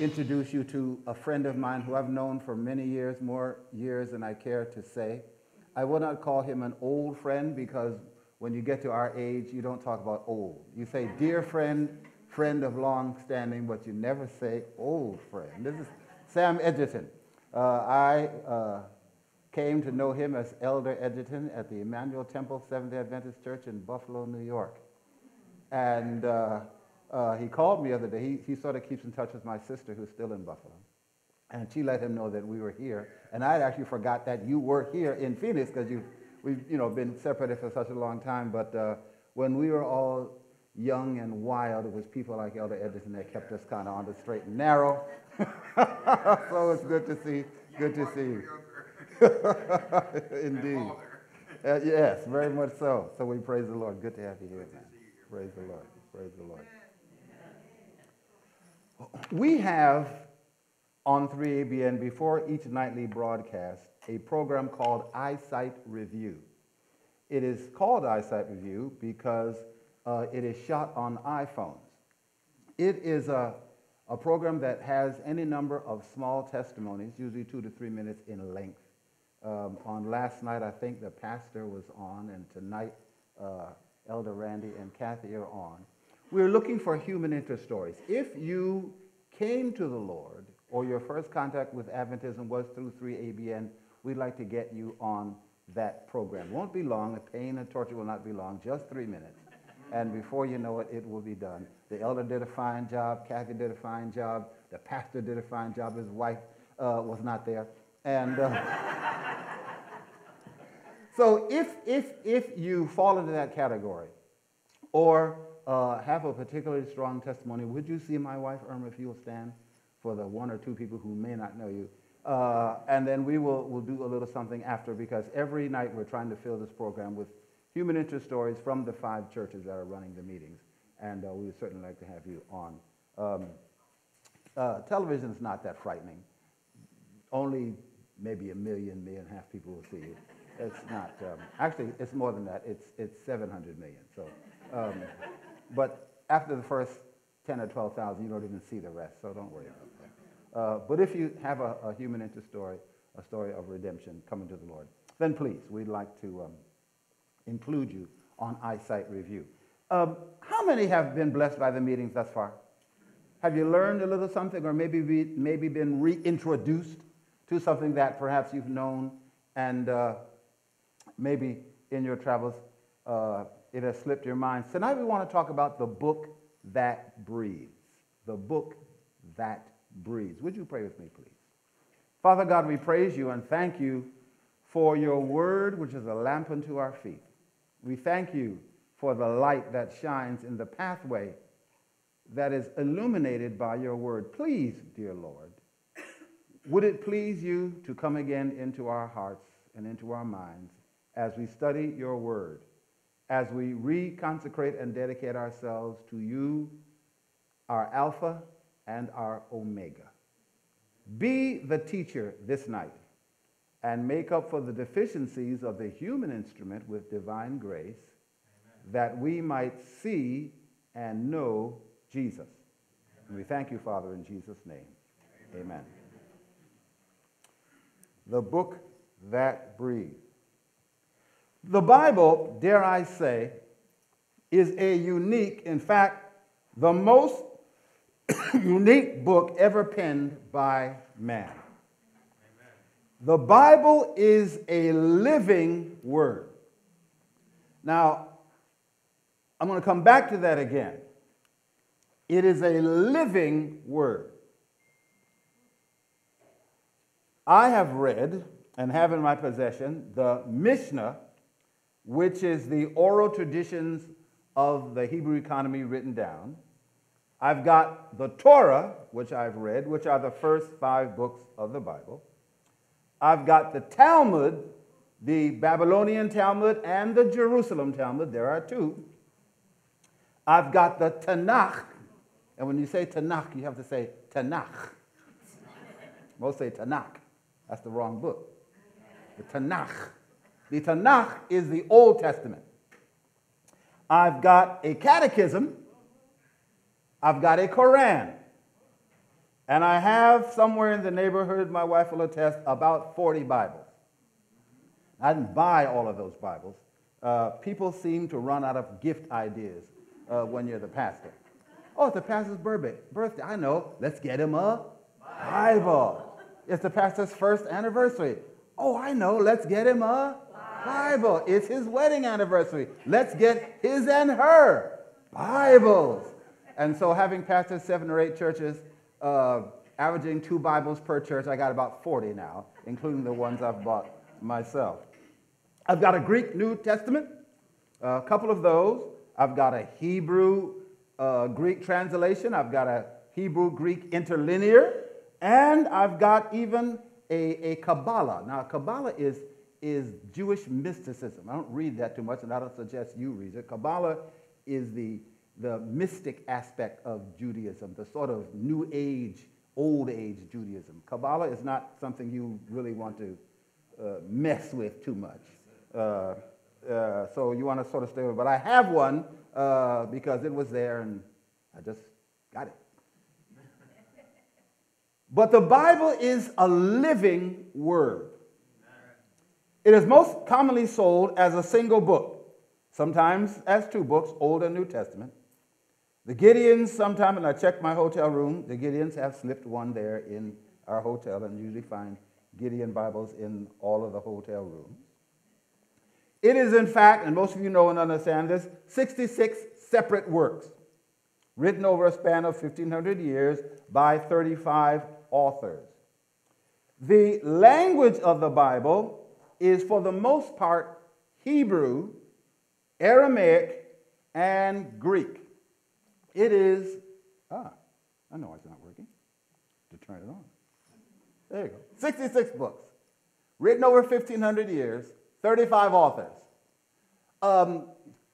introduce you to a friend of mine who I've known for many years, more years than I care to say. I will not call him an old friend, because when you get to our age, you don't talk about old. You say dear friend, friend of long standing, but you never say old friend. This is Sam Edgerton. I came to know him as Elder Edgerton at the Emmanuel Temple Seventh-day Adventist Church in Buffalo, New York. And he called me the other day. He sort of keeps in touch with my sister, who's still in Buffalo. And she let him know that we were here. And I had actually forgot that you were here in Phoenix, because we've been separated for such a long time. But when we were all young and wild, it was people like Elder Edgerton that kept us kind of on the straight and narrow. So it's good to see. Good to see. Indeed. Yes, very much so. So we praise the Lord. Good to have you here, man. Praise the Lord. Praise the Lord. We have on 3ABN, before each nightly broadcast, a program called Eyesight Review. It is called Eyesight Review because it is shot on iPhones. It is a program that has any number of small testimonies, usually 2 to 3 minutes in length. On last night, I think the pastor was on, and tonight, Elder Randy and Kathy are on. We're looking for human interest stories. If you came to the Lord, or your first contact with Adventism was through 3ABN, we'd like to get you on that program. It won't be long. The pain and torture will not be long, just 3 minutes. And before you know it, it will be done. The elder did a fine job. Kathy did a fine job. The pastor did a fine job. His wife was not there. And so if you fall into that category, or have a particularly strong testimony, would you see my wife, Irma, if you will stand? For the 1 or 2 people who may not know you. And then we'll do a little something after, because every night we're trying to fill this program with human interest stories from the 5 churches that are running the meetings. And we would certainly like to have you on. Television's not that frightening. Only maybe 1.5 million people will see you. It's not, actually it's more than that. It's 700 million, so. But after the first 10 or 12,000, you don't even see the rest, so don't worry about that. But if you have a human interest story, a story of redemption coming to the Lord, then please, we'd like to include you on Eyesight Review. How many have been blessed by the meetings thus far? Have you learned a little something, or maybe been reintroduced to something that perhaps you've known, and maybe in your travels it has slipped your mind? Tonight we want to talk about the book that breathes. The book that breathes. Would you pray with me, please? Father God, we praise you and thank you for your word, which is a lamp unto our feet. We thank you for the light that shines in the pathway that is illuminated by your word. Please, dear Lord, would it please you to come again into our hearts and into our minds as we study your word, as we reconsecrate and dedicate ourselves to you, our Alpha and our Omega. Be the teacher this night, and make up for the deficiencies of the human instrument with divine grace. Amen. That we might see and know Jesus. Amen. And we thank you, Father, in Jesus' name. Amen. Amen. The book that breathes. The Bible, dare I say, is a unique, in fact, the most unique book ever penned by man. Amen. The Bible is a living word. Now, I'm going to come back to that again. It is a living word. I have read and have in my possession the Mishnah, which is the oral traditions of the Hebrew economy written down. I've got the Torah, which I've read, which are the first 5 books of the Bible. I've got the Talmud, the Babylonian Talmud and the Jerusalem Talmud. There are 2. I've got the Tanakh. And when you say Tanakh, you have to say Tanakh. Most say Tanakh. That's the wrong book. The Tanakh. The Tanakh is the Old Testament. I've got a catechism. I've got a Koran. And I have somewhere in the neighborhood, my wife will attest, about 40 Bibles. I didn't buy all of those Bibles. People seem to run out of gift ideas when you're the pastor. Oh, it's the pastor's birthday. I know. Let's get him a Bible. It's the pastor's first anniversary. Oh, I know. Let's get him a Bible. It's his wedding anniversary. Let's get his and her Bibles. And so having pastored 7 or 8 churches, averaging 2 Bibles per church, I got about 40 now, including the ones I've bought myself. I've got a Greek New Testament, a couple of those. I've got a Hebrew Greek translation. I've got a Hebrew Greek interlinear, and I've got even a Kabbalah. Now, Kabbalah is Jewish mysticism. I don't read that too much, and I don't suggest you read it. Kabbalah is the mystic aspect of Judaism, the sort of New Age, Old Age Judaism. Kabbalah is not something you really want to mess with too much. So you want to sort of stay with it. But I have one because it was there and I just got it. But the Bible is a living word. It is most commonly sold as a single book, sometimes as 2 books, Old and New Testament. The Gideons sometimes, and I checked my hotel room, the Gideons have slipped one there in our hotel, and usually find Gideon Bibles in all of the hotel rooms. It is, in fact, and most of you know and understand this, 66 separate works written over a span of 1,500 years by 35 authors. The language of the Bible is, for the most part, Hebrew, Aramaic, and Greek. It is, I know it's not working. To turn it on. There you go. 66 books, written over 1,500 years, 35 authors.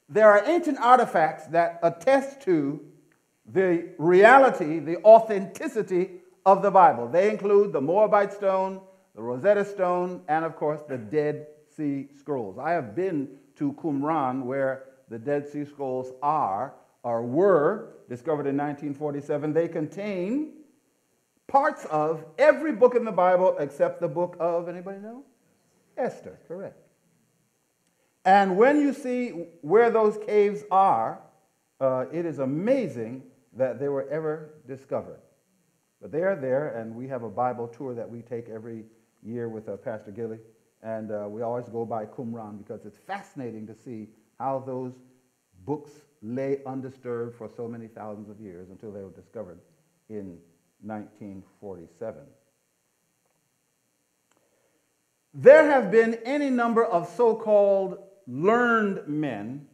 There are ancient artifacts that attest to the reality, the authenticity of the Bible. They include the Moabite Stone, the Rosetta Stone, and of course the Dead Sea Scrolls. I have been to Qumran, where the Dead Sea Scrolls are, or were, discovered in 1947. They contain parts of every book in the Bible except the book of, anybody know? Esther, correct. And when you see where those caves are, it is amazing that they were ever discovered. But they are there, and we have a Bible tour that we take every year with Pastor Gilly, and we always go by Qumran because it's fascinating to see how those books lay undisturbed for so many thousands of years until they were discovered in 1947. There have been any number of so-called learned men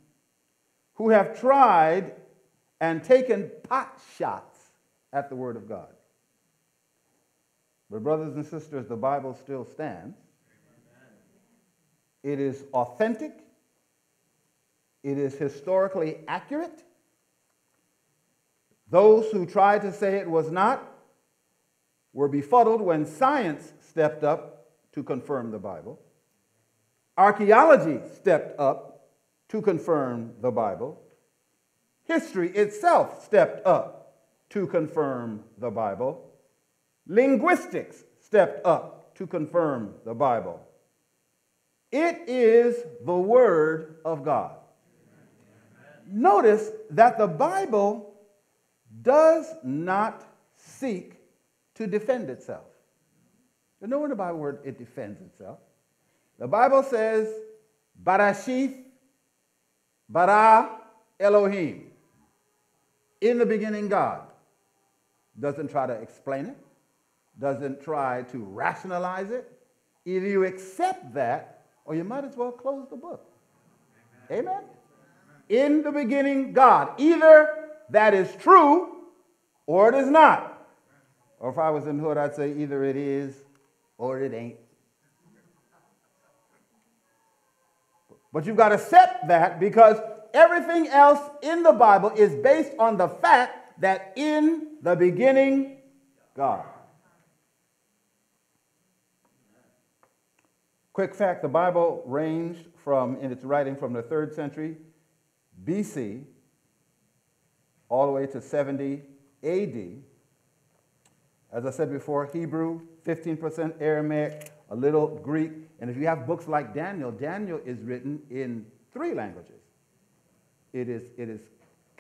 who have tried and taken pot shots at the Word of God. But brothers and sisters, the Bible still stands. It is authentic. It is historically accurate. Those who tried to say it was not were befuddled when science stepped up to confirm the Bible. Archaeology stepped up to confirm the Bible. History itself stepped up to confirm the Bible. Linguistics stepped up to confirm the Bible. It is the Word of God. Notice that the Bible does not seek to defend itself. There's nowhere in the Bible where it defends itself. The Bible says, Barashith, Barah Elohim. In the beginning, God. Doesn't try to explain it. Doesn't try to rationalize it. Either you accept that, or you might as well close the book. Amen? In the beginning, God. Either that is true, or it is not. Or if I was in the hood, I'd say either it is or it ain't. But you've got to accept that, because everything else in the Bible is based on the fact that in the beginning, God. Quick fact, the Bible ranged in its writing from the 3rd century BC all the way to 70 AD. As I said before, Hebrew, 15% Aramaic, a little Greek. And if you have books like Daniel, Daniel is written in 3 languages. It is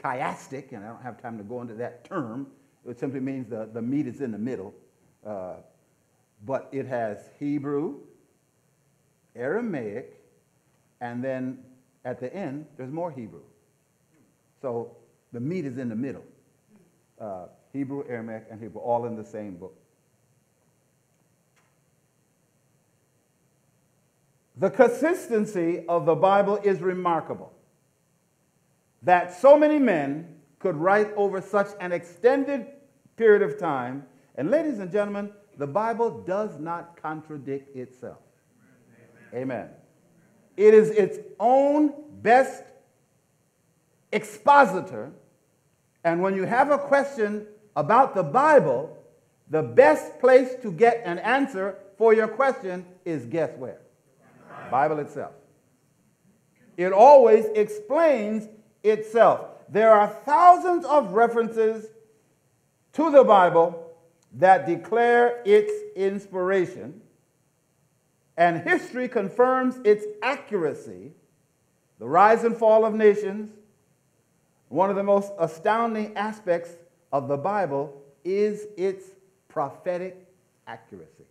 chiastic, and I don't have time to go into that term. It simply means the meat is in the middle. But it has Hebrew, Aramaic, and then at the end, there's more Hebrew. So the meat is in the middle. Hebrew, Aramaic, and Hebrew, all in the same book. The consistency of the Bible is remarkable. That so many men could write over such an extended period of time. And ladies and gentlemen, the Bible does not contradict itself. Amen. Amen. It is its own best expositor. And when you have a question about the Bible, the best place to get an answer for your question is guess where? The Bible itself. It always explains itself. There are thousands of references to the Bible that declare its inspiration, and history confirms its accuracy. The rise and fall of nations. One of the most astounding aspects of the Bible is its prophetic accuracy.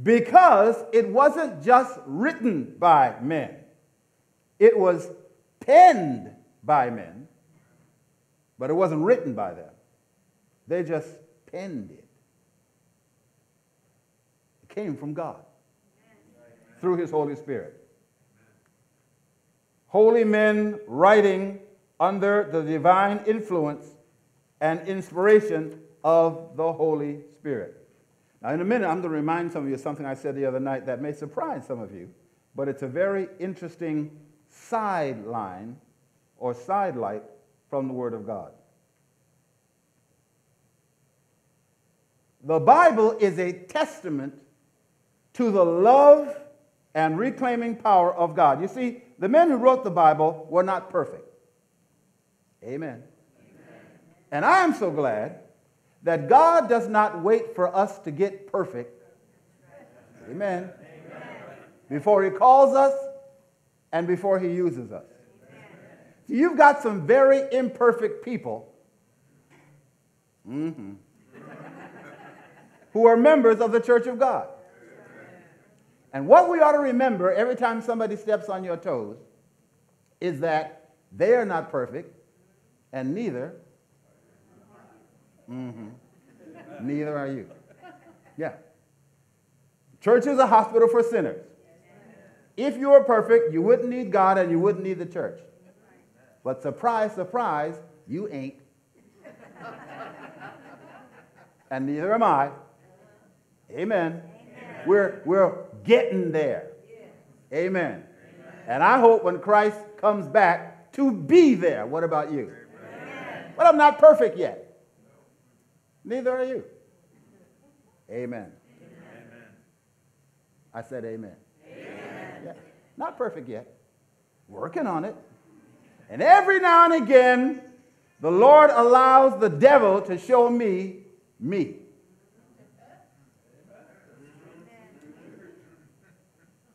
Because it wasn't just written by men, it was penned by men, but it wasn't written by them. They just penned it. It came from God through His Holy Spirit. Holy men writing under the divine influence and inspiration of the Holy Spirit. Now, in a minute, I'm going to remind some of you of something I said the other night that may surprise some of you, but it's a very interesting sideline or sidelight from the Word of God. The Bible is a testament to the love and reclaiming power of God. You see, the men who wrote the Bible were not perfect. Amen. Amen. And I am so glad that God does not wait for us to get perfect. Amen. Amen. Before He calls us and before He uses us. So you've got some very imperfect people who are members of the Church of God. And what we ought to remember every time somebody steps on your toes is that they are not perfect, and neither are you. Yeah. Church is a hospital for sinners. If you were perfect, you wouldn't need God and you wouldn't need the church. But surprise, surprise, you ain't. And neither am I. Amen. We're getting there. Yeah. Amen. Amen. And I hope when Christ comes back to be there. What about you? Amen. But I'm not perfect yet. Neither are you. Amen. Amen. I said amen. Amen. Yeah. Not perfect yet. Working on it. And every now and again, the Lord allows the devil to show me.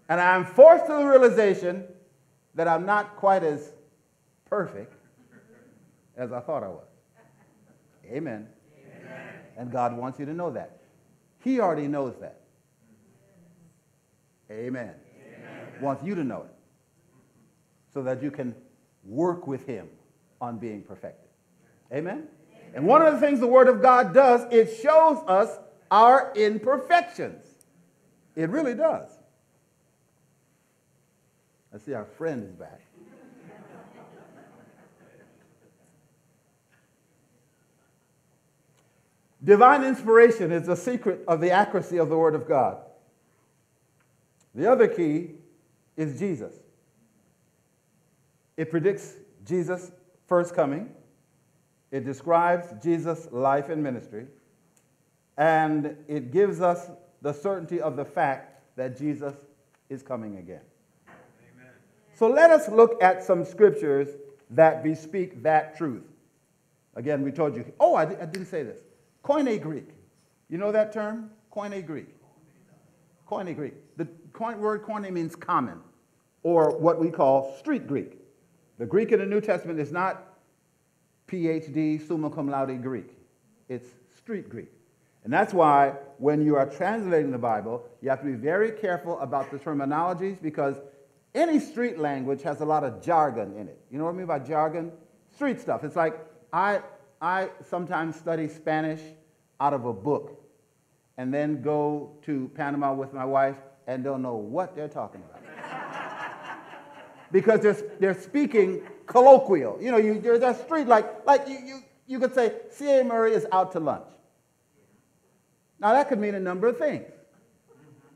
And I'm forced to the realization that I'm not quite as perfect as I thought I was. Amen. Amen. And God wants you to know that. He already knows that. Amen. Amen. Wants you to know it so that you can work with Him on being perfected. Amen? Amen. And one of the things the Word of God does, it shows us our imperfections. It really does. I see our friend is back. Divine inspiration is the secret of the accuracy of the Word of God. The other key is Jesus. It predicts Jesus' first coming. It describes Jesus' life and ministry. And it gives us the certainty of the fact that Jesus is coming again. So let us look at some scriptures that bespeak that truth. Again, we told you. Oh, I didn't say this. Koine Greek. You know that term? Koine Greek. Koine Greek. The word koine means common, or what we call street Greek. The Greek in the New Testament is not PhD, summa cum laude Greek. It's street Greek. And that's why when you are translating the Bible, you have to be very careful about the terminologies, because any street language has a lot of jargon in it. You know what I mean by jargon? Street stuff. It's like I sometimes study Spanish out of a book and then go to Panama with my wife and don't know what they're talking about. Because they're speaking colloquial. You know, you're that street, like you could say, C.A. Murray is out to lunch. Now, that could mean a number of things.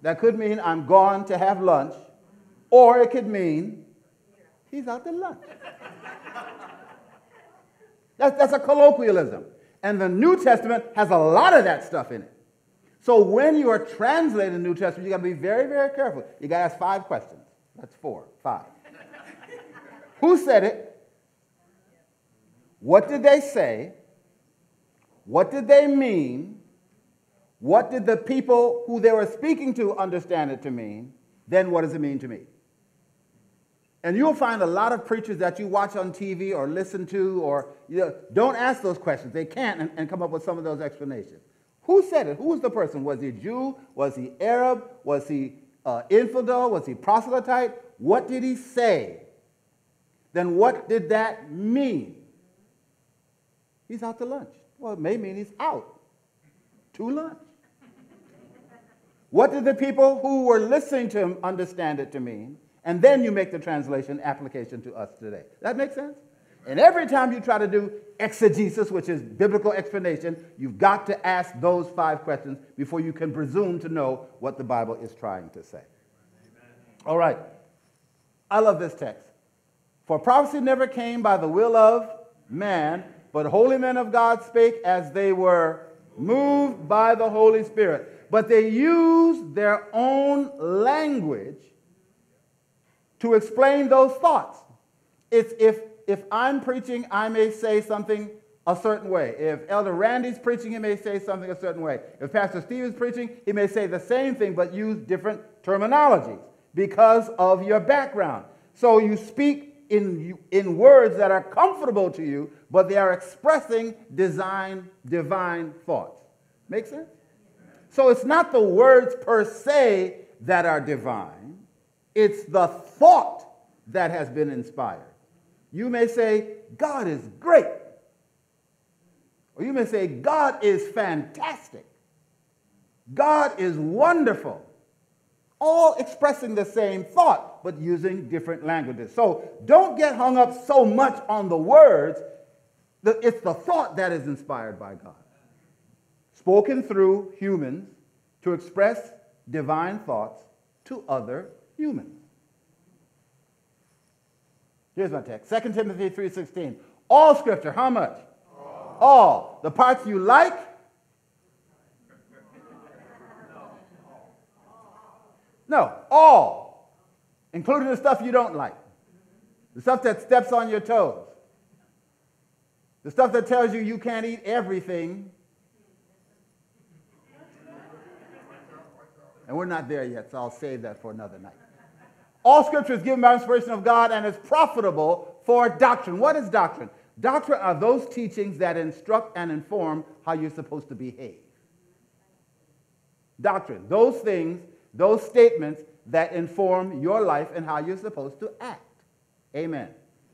That could mean I'm gone to have lunch, or it could mean he's out to lunch. That's a colloquialism. And the New Testament has a lot of that stuff in it. So when you are translating the New Testament, you've got to be very, very careful. You've got to ask 5 questions. That's 4, 5. Who said it? What did they say? What did they mean? What did the people who they were speaking to understand it to mean? Then what does it mean to me? And you'll find a lot of preachers that you watch on TV or listen to, or you know, don't ask those questions. They can't and come up with some of those explanations. Who said it? Who was the person? Was he a Jew? Was he Arab? Was he infidel? Was he proselyte? What did he say? Then what did that mean? He's out to lunch. Well, it may mean he's out to lunch. What did the people who were listening to him understand it to mean? And then you make the translation application to us today. That makes sense? And every time you try to do exegesis, which is biblical explanation, you've got to ask those 5 questions before you can presume to know what the Bible is trying to say. Amen. All right. I love this text. For prophecy never came by the will of man, but holy men of God spake as they were moved by the Holy Spirit. But they used their own language to explain those thoughts. It's if I'm preaching, I may say something a certain way. If Elder Randy's preaching, he may say something a certain way. If Pastor Steve is preaching, he may say the same thing, but use different terminologies because of your background. So you speak in words that are comfortable to you, but they are expressing divine thoughts. Make sense? So it's not the words per se that are divine. It's the thought that has been inspired. You may say, God is great. Or you may say, God is fantastic. God is wonderful. All expressing the same thought, but using different languages. So don't get hung up so much on the words. It's the thought that is inspired by God. Spoken through humans to express divine thoughts to other humans. Here's my text. 2 Timothy 3:16. All scripture, how much? All. The parts you like? No, all, including the stuff you don't like, the stuff that steps on your toes, the stuff that tells you you can't eat everything, and we're not there yet, so I'll save that for another night. All scripture is given by inspiration of God and is profitable for doctrine. What is doctrine? Doctrine are those teachings that instruct and inform how you're supposed to behave. Doctrine, those things, those statements that inform your life and how you're supposed to act. Amen.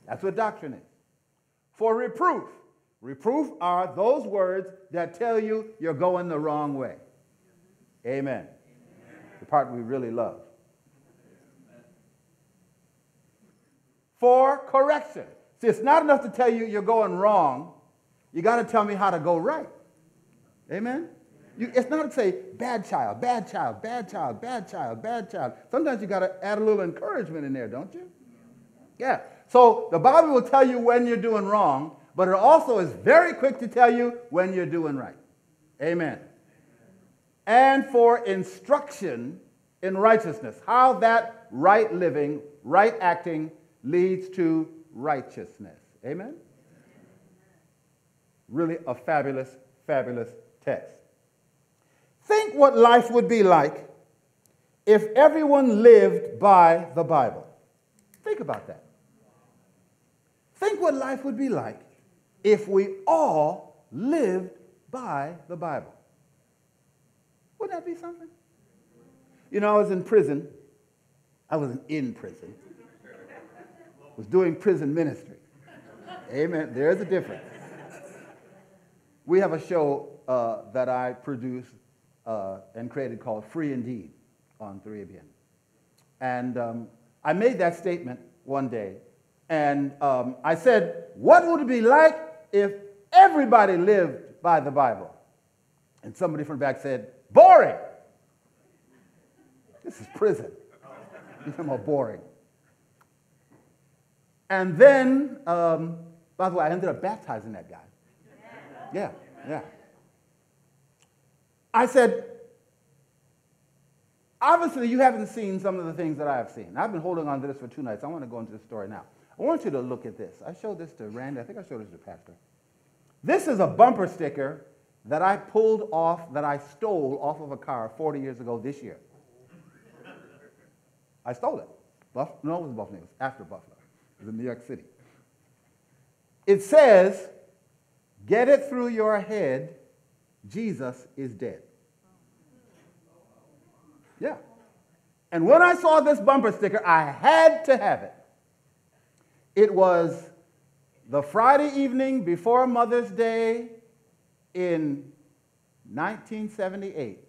That's what doctrine is. For reproof. Reproof are those words that tell you you're going the wrong way. Amen. The part we really love. For correction. See, it's not enough to tell you you're going wrong. You got to tell me how to go right. Amen. It's not to say, bad child, bad child, bad child, bad child, bad child. Sometimes you got to add a little encouragement in there, don't you? Yeah. So the Bible will tell you when you're doing wrong, but it also is very quick to tell you when you're doing right. Amen. And for instruction in righteousness, how that right living, right acting leads to righteousness. Amen. really a fabulous, fabulous text. Think what life would be like if everyone lived by the Bible. Think about that. Think what life would be like if we all lived by the Bible. Wouldn't that be something? You know, I was in prison. I wasn't in prison. I was doing prison ministry. Amen. There's a difference. We have a show that I produced and created called Free Indeed on 3ABN. And I made that statement one day. And I said, what would it be like if everybody lived by the Bible? And somebody from back said, boring. This is prison. You're talking about boring. And then, by the way, I ended up baptizing that guy. Yeah, yeah. I said, obviously you haven't seen some of the things that I have seen. I've been holding on to this for 2 nights. I want to go into the story now. I want you to look at this. I showed this to Randy. I think I showed this to Pastor. This is a bumper sticker that I pulled off, that I stole off of a car 40 years ago this year. I stole it. No, it wasn't Buffalo. It was after Buffalo. It was in New York City. It says, get it through your head, Jesus is dead. Yeah. And when I saw this bumper sticker, I had to have it. It was the Friday evening before Mother's Day in 1978.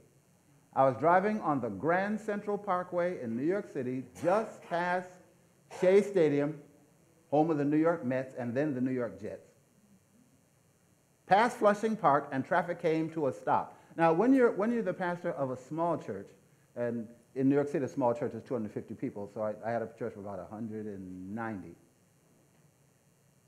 I was driving on the Grand Central Parkway in New York City, just past Shea Stadium, home of the New York Mets and then the New York Jets, past Flushing Park, and traffic came to a stop. Now, when you're the pastor of a small church, and in New York City, a small church is 250 people, so I had a church with about 190.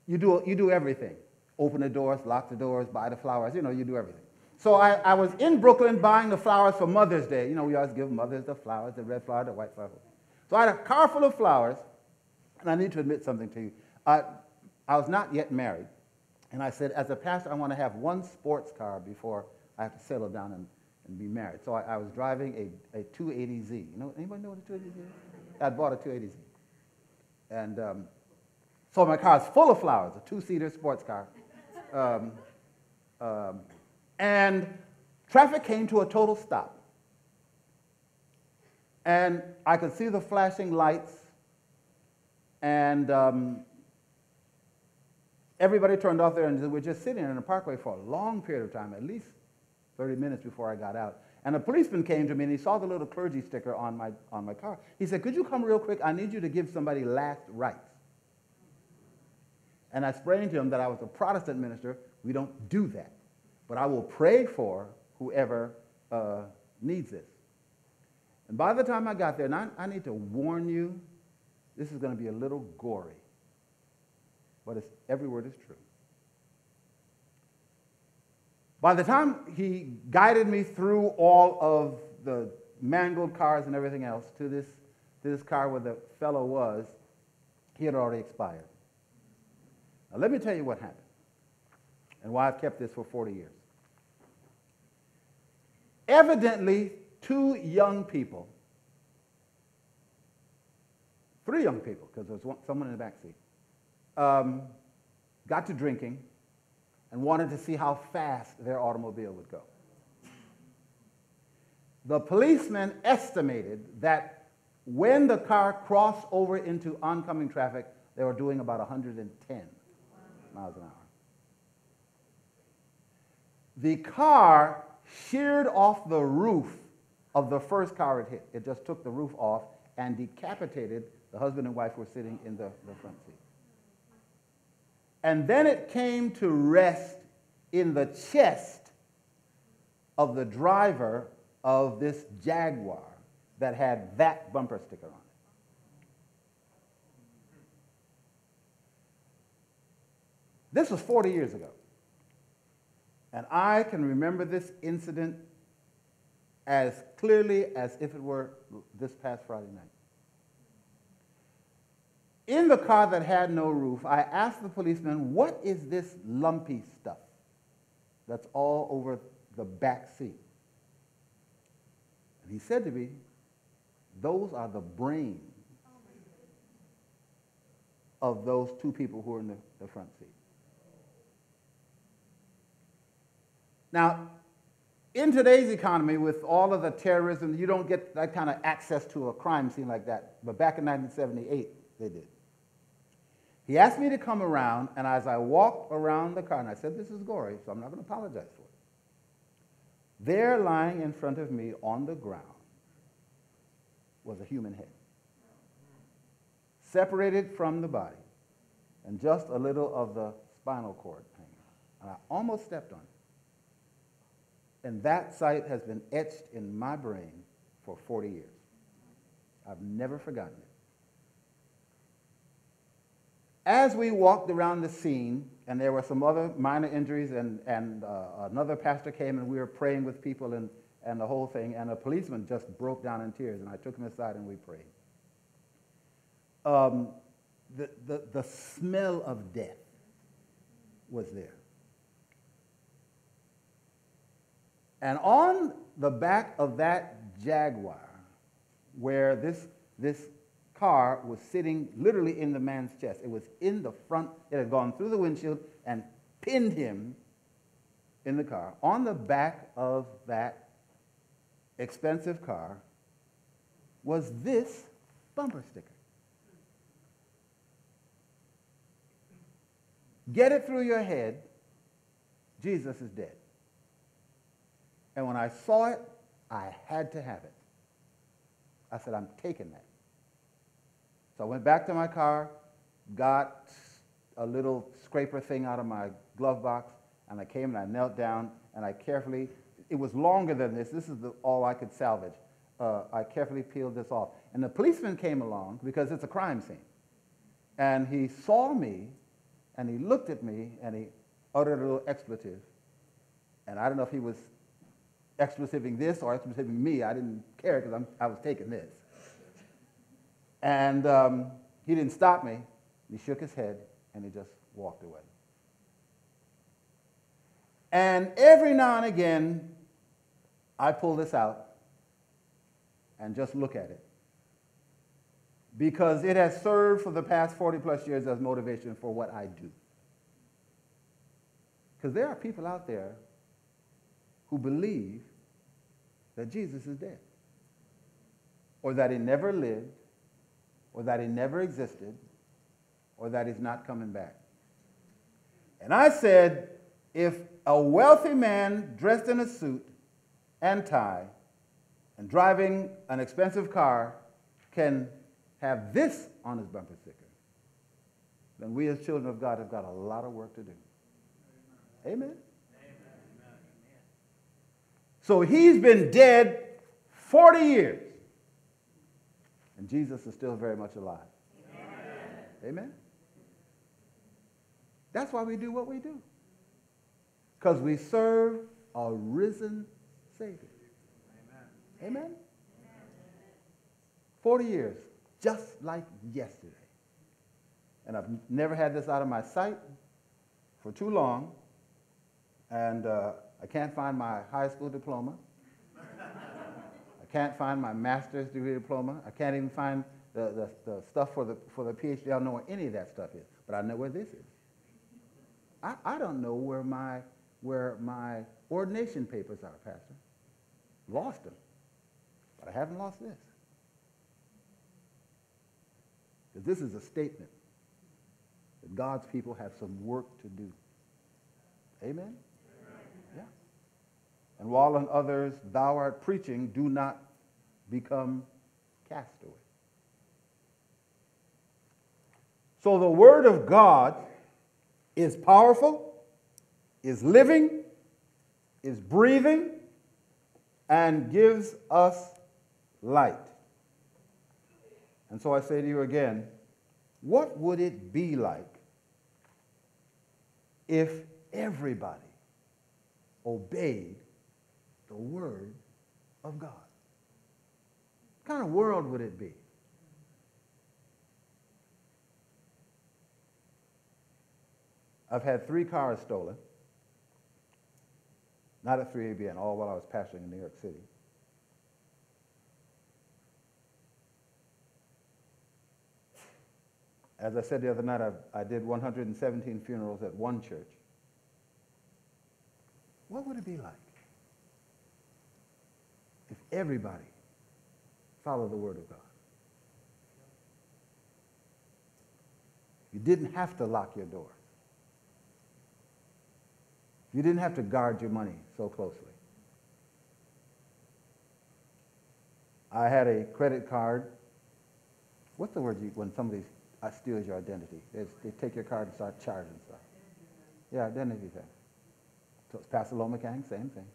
You do everything. Open the doors, lock the doors, buy the flowers, you know, you do everything. So I was in Brooklyn buying the flowers for Mother's Day. You know, we always give mothers the flowers, the red flower, the white flower. So I had a car full of flowers, and I need to admit something to you. I was not yet married, and I said, as a pastor, I want to have one sports car before I have to settle down and be married. So I was driving a 280Z. You know, anybody know what a 280Z is? I bought a 280Z. And so my car is full of flowers, a 2-seater sports car. And traffic came to a total stop. And I could see the flashing lights, and everybody turned off there, and we were just sitting in the parkway for a long period of time, at least 30 minutes before I got out. And a policeman came to me, and he saw the little clergy sticker on my car. He said, could you come real quick? I need you to give somebody last rites. And I explained to him that I was a Protestant minister. We don't do that. But I will pray for whoever needs this. And by the time I got there, and I need to warn you, this is going to be a little gory. But it's, every word is true. By the time he guided me through all of the mangled cars and everything else to this car where the fellow was, he had already expired. Now, let me tell you what happened and why I've kept this for 40 years. Evidently, 3 young people, because there was someone in the back seat, got to drinking and wanted to see how fast their automobile would go. The policeman estimated that when the car crossed over into oncoming traffic, they were doing about 110 miles an hour. The car sheared off the roof of the first car it hit. It just took the roof off and decapitated the husband and wife who were sitting in the front seat. And then it came to rest in the chest of the driver of this Jaguar that had that bumper sticker on it. This was 40 years ago. And I can remember this incident as clearly as if it were this past Friday night. In the car that had no roof, I asked the policeman, what is this lumpy stuff? that's all over the back seat. And he said to me, those are the brains of those two people who are in the front seat. Now, in today's economy, with all of the terrorism, you don't get that kind of access to a crime scene like that. But back in 1978, they did. He asked me to come around, and as I walked around the car, and I said, this is gory, so I'm not going to apologize for it. There, lying in front of me on the ground, was a human head, separated from the body, and just a little of the spinal cord hanging. And I almost stepped on it. And that sight has been etched in my brain for 40 years. I've never forgotten it. As we walked around the scene, and there were some other minor injuries, and another pastor came, and we were praying with people, and the whole thing, and a policeman just broke down in tears, and I took him aside, and we prayed. The smell of death was there. And on the back of that Jaguar, where this car was sitting literally in the man's chest, it was in the front, it had gone through the windshield and pinned him in the car. On the back of that expensive car was this bumper sticker. Get it through your head, Jesus is dead. And when I saw it, I had to have it. I said, I'm taking that. So I went back to my car, got a little scraper thing out of my glove box, and I came and I knelt down, and I carefully, it was longer than this, this is all I could salvage. I carefully peeled this off. And the policeman came along, because it's a crime scene. And he saw me, and he looked at me, and he uttered a little expletive. And I don't know if he was expletiving this or expletiving me. I didn't care because I was taking this. And he didn't stop me. He shook his head, and he just walked away. And every now and again, I pull this out and just look at it, because it has served for the past 40-plus years as motivation for what I do. Because there are people out there who believe that Jesus is dead, or that he never lived, or that he never existed, or that he's not coming back. And I said, if a wealthy man dressed in a suit and tie and driving an expensive car can have this on his bumper sticker, then we as children of God have got a lot of work to do. Amen? Amen. So he's been dead 40 years, and Jesus is still very much alive. Amen. Amen? That's why we do what we do, because we serve a risen Savior. Amen? Amen? 40 years. Just like yesterday. And I've never had this out of my sight for too long. And I can't find my high school diploma. I can't find my master's degree diploma. I can't even find the stuff for the PhD. I don't know where any of that stuff is. But I know where this is. I don't know where my ordination papers are, Pastor. Lost them. But I haven't lost this. This is a statement that God's people have some work to do. Amen? Yeah. And while on others thou art preaching, do not become castaway. So the word of God is powerful, is living, is breathing, and gives us light. And so I say to you again, what would it be like if everybody obeyed the word of God? What kind of world would it be? I've had 3 cars stolen. Not at 3ABN, all while I was pastoring in New York City. As I said the other night, I did 117 funerals at one church. What would it be like if everybody followed the Word of God? You didn't have to lock your doors. You didn't have to guard your money so closely. I had a credit card. What's the word when somebody steals your identity? They take your card and start charging stuff. Yeah, identity theft. So it's Passaloma gang, same thing.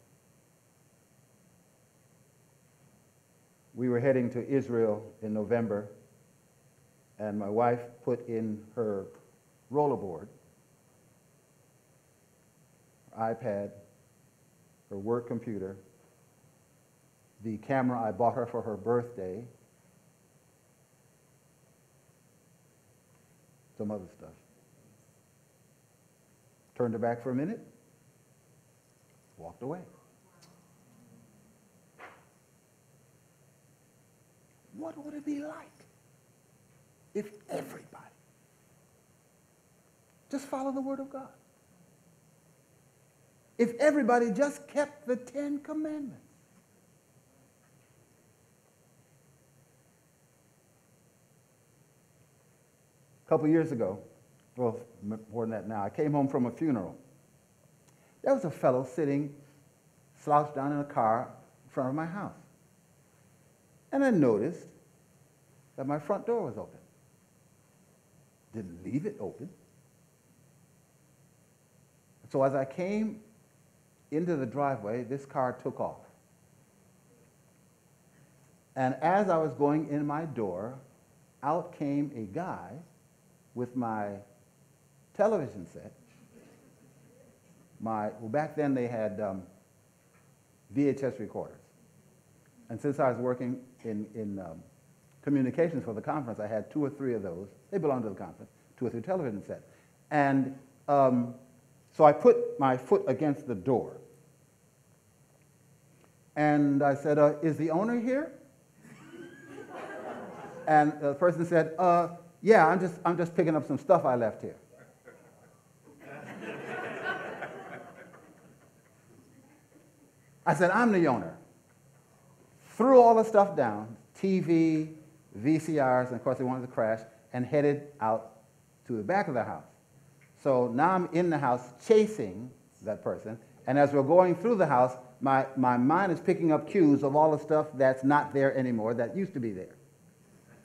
We were heading to Israel in November, and my wife put in her rollerboard, her iPad, her work computer, the camera I bought her for her birthday, some other stuff. Turned her back for a minute, walked away. What would it be like if everybody just followed the Word of God? If everybody just kept the 10 commandments? A couple years ago, well, more than that now, I came home from a funeral. There was a fellow sitting, slouched down in a car in front of my house. And I noticed that my front door was open. Didn't leave it open. So as I came into the driveway, this car took off. And as I was going in my door, out came a guy with my television set. Well, back then they had VHS recorders. And since I was working in communications for the conference, I had two or three of those. They belonged to the conference, two or three television sets. And so I put my foot against the door. And I said, is the owner here? And the person said, yeah, I'm just picking up some stuff I left here. I said, I'm the owner. Threw all the stuff down, TV, VCRs, and of course they wanted to crash, and headed out to the back of the house. So now I'm in the house chasing that person, and as we're going through the house, my mind is picking up cues of all the stuff that's not there anymore that used to be there.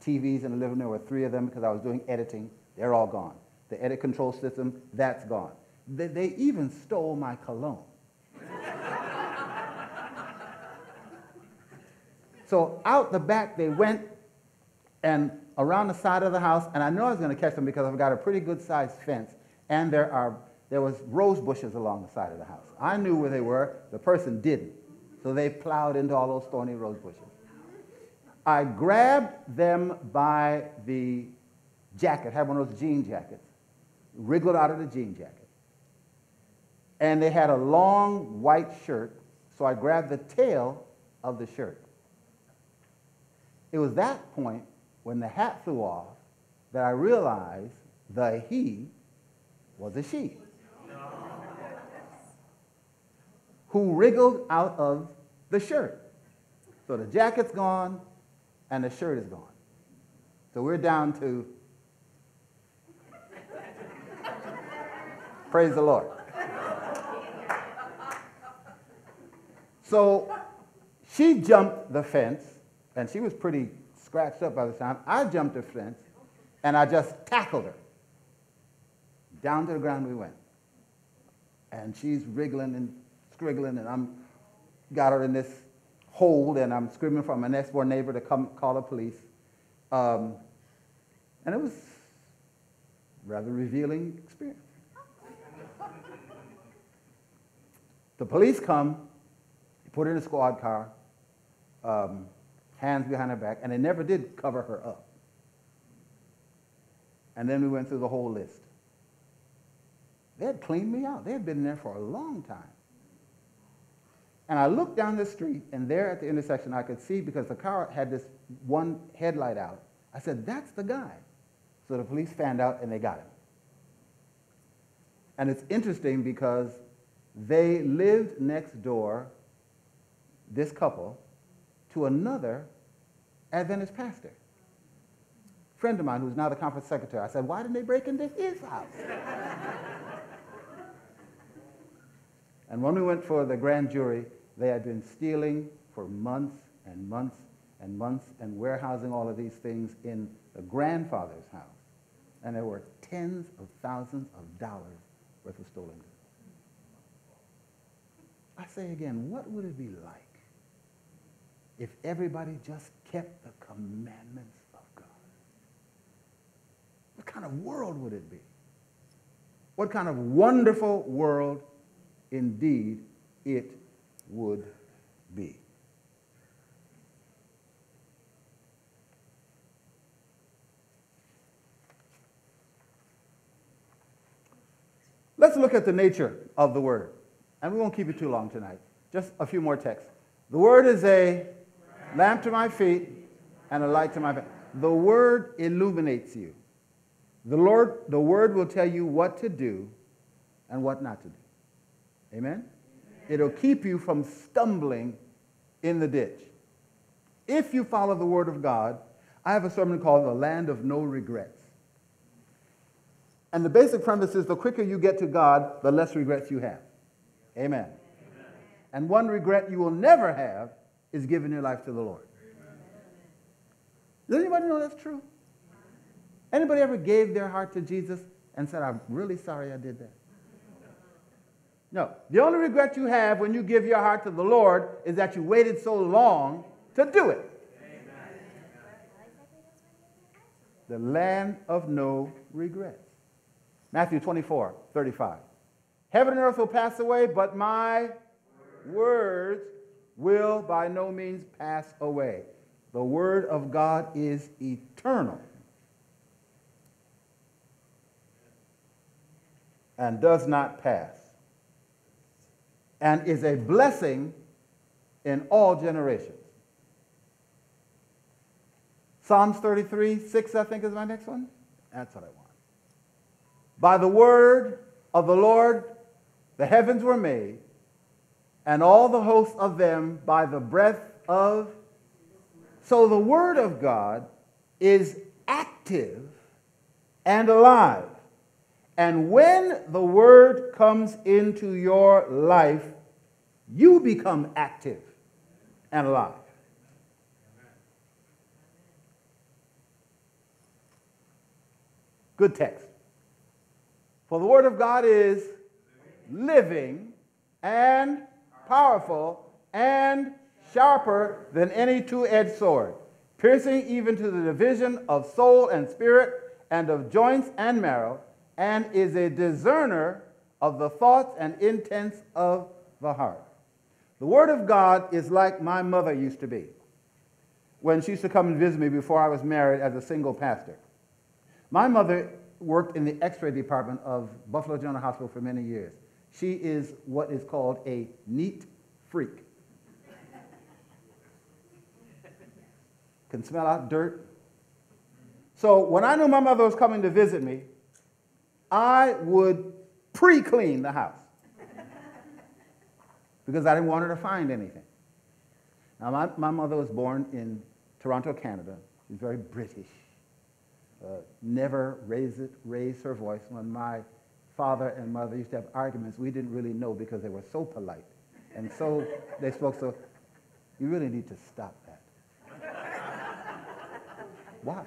TVs in the living room, there were three of them because I was doing editing. They're all gone. The edit control system, that's gone. They even stole my cologne. So out the back they went and around the side of the house, and I know I was going to catch them because I've got a pretty good-sized fence, and there was rose bushes along the side of the house. I knew where they were. The person didn't. So they plowed into all those thorny rose bushes. I grabbed them by the jacket, had one of those jean jackets, wriggled out of the jean jacket. And they had a long white shirt, so I grabbed the tail of the shirt. It was that point when the hat flew off that I realized the he was a she. No. Who wriggled out of the shirt. So the jacket's gone and the shirt is gone. So we're down to, praise the Lord. So she jumped the fence. And she was pretty scratched up by the time. I jumped the fence, and I just tackled her. Down to the ground we went. And she's wriggling and scriggling, and I'm got her in this hold, and I'm screaming for my next door neighbor to come call the police. And it was a rather revealing experience. The police come, put her in a squad car, hands behind her back, and they never did cover her up. And then we went through the whole list. They had cleaned me out. They had been in there for a long time. And I looked down the street, and there at the intersection I could see, because the car had this one headlight out. I said, that's the guy. So the police found out, and they got him. And it's interesting because they lived next door, this couple, to another Adventist pastor. A friend of mine who's now the conference secretary, I said, why didn't they break into his house? And when we went for the grand jury, they had been stealing for months and months and months and warehousing all of these things in the grandfather's house. And there were tens of thousands of dollars worth of stolen goods. I say again, what would it be like if everybody just kept the commandments of God? What kind of world would it be? What kind of wonderful world indeed it would be. Let's look at the nature of the word. And we won't keep it too long tonight. Just a few more texts. The word is a lamp to my feet and a light to my path. The word illuminates you. The word will tell you what to do and what not to do. Amen? It'll keep you from stumbling in the ditch. If you follow the word of God, I have a sermon called The Land of No Regrets. And the basic premise is the quicker you get to God, the less regrets you have. Amen. Amen. And one regret you will never have is giving your life to the Lord. Amen. Does anybody know that's true? Anybody ever gave their heart to Jesus and said, I'm really sorry I did that? No. The only regret you have when you give your heart to the Lord is that you waited so long to do it. Amen. The land of no regrets. Matthew 24:35. Heaven and earth will pass away, but my words will by no means pass away. The word of God is eternal and does not pass, and is a blessing in all generations. Psalms 33:6, I think, is my next one. That's what I want. By the word of the Lord, the heavens were made, and all the hosts of them by the breath of... So the word of God is active and alive. And when the word comes into your life, you become active and alive. Good text. For the word of God is living and powerful and sharper than any two-edged sword, piercing even to the division of soul and spirit and of joints and marrow, and is a discerner of the thoughts and intents of the heart. The word of God is like my mother used to be when she used to come and visit me before I was married as a single pastor. My mother worked in the x-ray department of Buffalo General Hospital for many years. She is what is called a neat freak. Can smell out dirt. So when I knew my mother was coming to visit me, I would pre-clean the house because I didn't want her to find anything. Now, my mother was born in Toronto, Canada. She's very British. Never raised her voice. When my father and mother used to have arguments, we didn't really know because they were so polite. And so they spoke so, you really need to stop that. Why?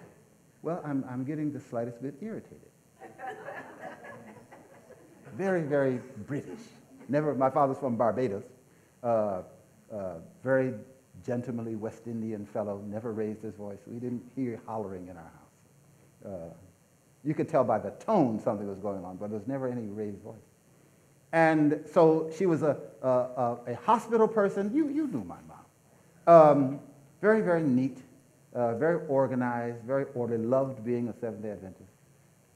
Well, I'm getting the slightest bit irritated. Very, very British. Never. My father's from Barbados. Very gentlemanly West Indian fellow. Never raised his voice. We didn't hear hollering in our house. You could tell by the tone something was going on, but there was never any raised voice. And so she was a hospital person. You knew my mom. Very, very neat. Very organized. Very orderly. Loved being a Seventh-day Adventist.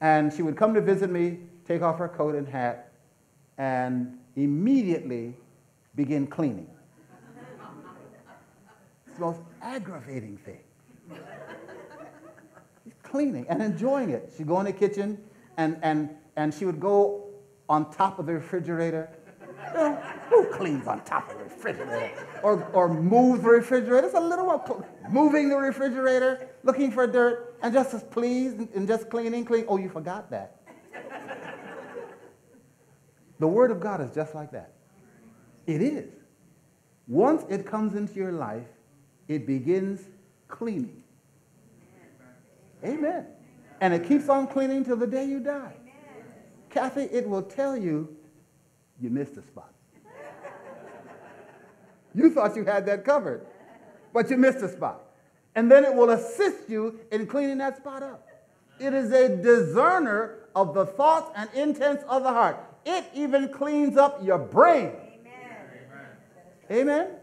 And she would come to visit me, take off her coat and hat, and immediately begin cleaning. the most aggravating thing. Cleaning and enjoying it. She'd go in the kitchen and she would go on top of the refrigerator. You know, who cleans on top of the refrigerator? Or move the refrigerator. It's a little while moving the refrigerator, looking for dirt, and just as pleased and just cleaning. Oh, you forgot that. The Word of God is just like that. It is. Once it comes into your life, it begins cleaning. Amen. And it keeps on cleaning till the day you die. Amen. Kathy, it will tell you, you missed a spot. You thought you had that covered, but you missed a spot. And then it will assist you in cleaning that spot up. It is a discerner of the thoughts and intents of the heart. It even cleans up your brain. Amen. Amen? Amen.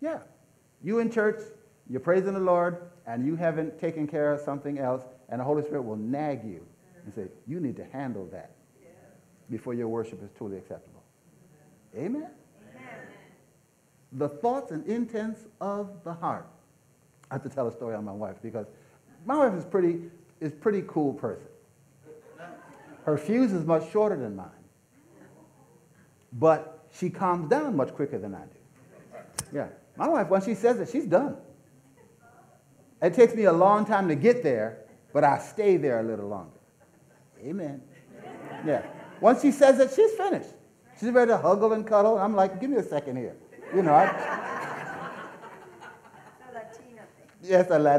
Yeah. You in church, you're praising the Lord, and you haven't taken care of something else, and the Holy Spirit will nag you and say, you need to handle that before your worship is truly acceptable. Amen? Amen. The thoughts and intents of the heart. I have to tell a story on my wife, because my wife is a pretty cool person. Her fuse is much shorter than mine, but she calms down much quicker than I do. Yeah, my wife, when she says it, she's done. It takes me a long time to get there, but I stay there a little longer. Amen. Yeah. Once she says it, she's finished. She's ready to huggle and cuddle. And I'm like, give me a second here. You know. The Latina thing.